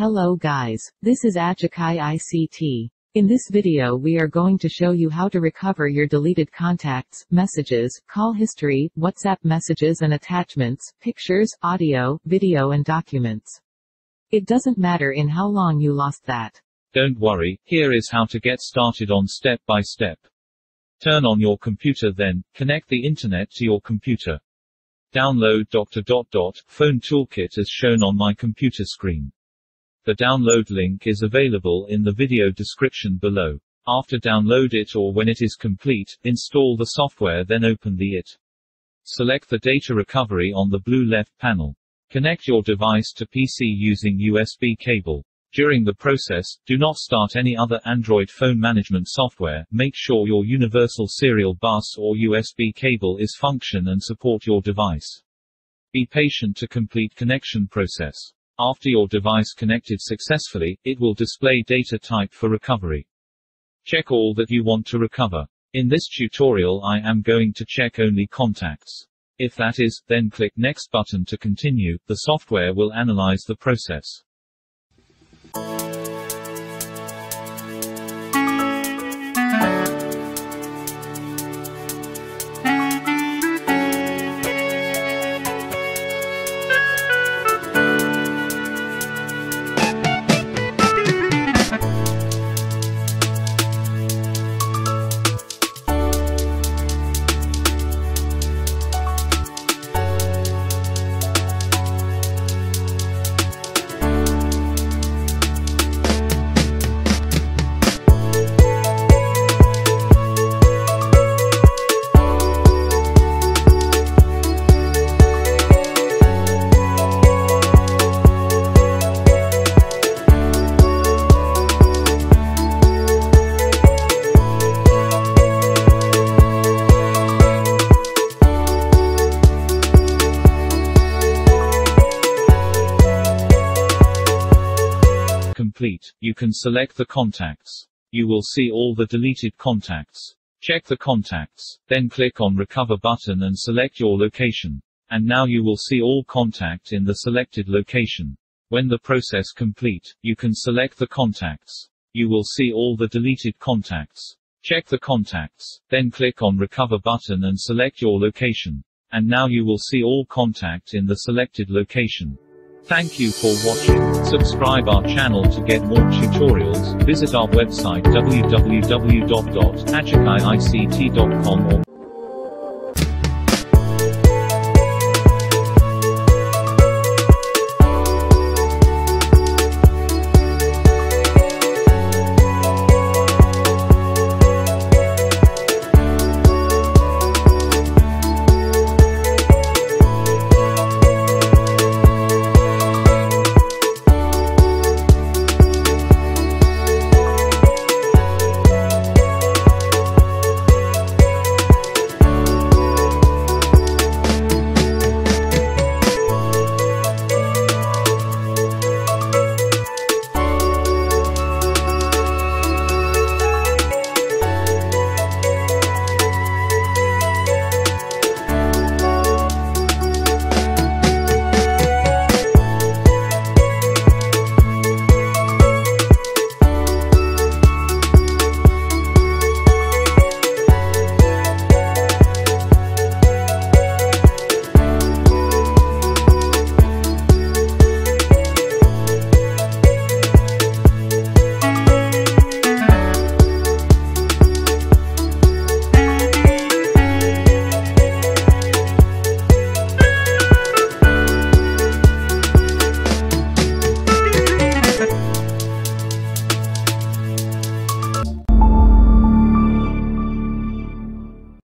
Hello guys, this is Ajakai ICT. In this video we are going to show you how to recover your deleted contacts, messages, call history, WhatsApp messages and attachments, pictures, audio, video and documents. It doesn't matter in how long you lost that. Don't worry, here is how to get started on step by step. Turn on your computer then, connect the internet to your computer. Download Dr. Dot Dot, Phone Toolkit as shown on my computer screen. The download link is available in the video description below. After download it or when it is complete, install the software then open the IT. Select the data recovery on the blue left panel. Connect your device to PC using USB cable. During the process, do not start any other Android phone management software. Make sure your universal serial bus or USB cable is function and support your device. Be patient to complete connection process. After your device connected successfully, it will display data type for recovery. Check all that you want to recover. In this tutorial I am going to check only contacts. If that is, then click Next button to continue. The software will analyze the process. Complete, you can select the contacts. You will see all the deleted contacts. Check the contacts, then click on Recover button and select your location. And now you will see all contact in the selected location. When the process complete, you can select the contacts. You will see all the deleted contacts. Check the contacts, then click on Recover button and select your location. And now you will see all contact in the selected location. Thank you for watching. Subscribe our channel to get more tutorials. Visit our website www.ajakaiict.net or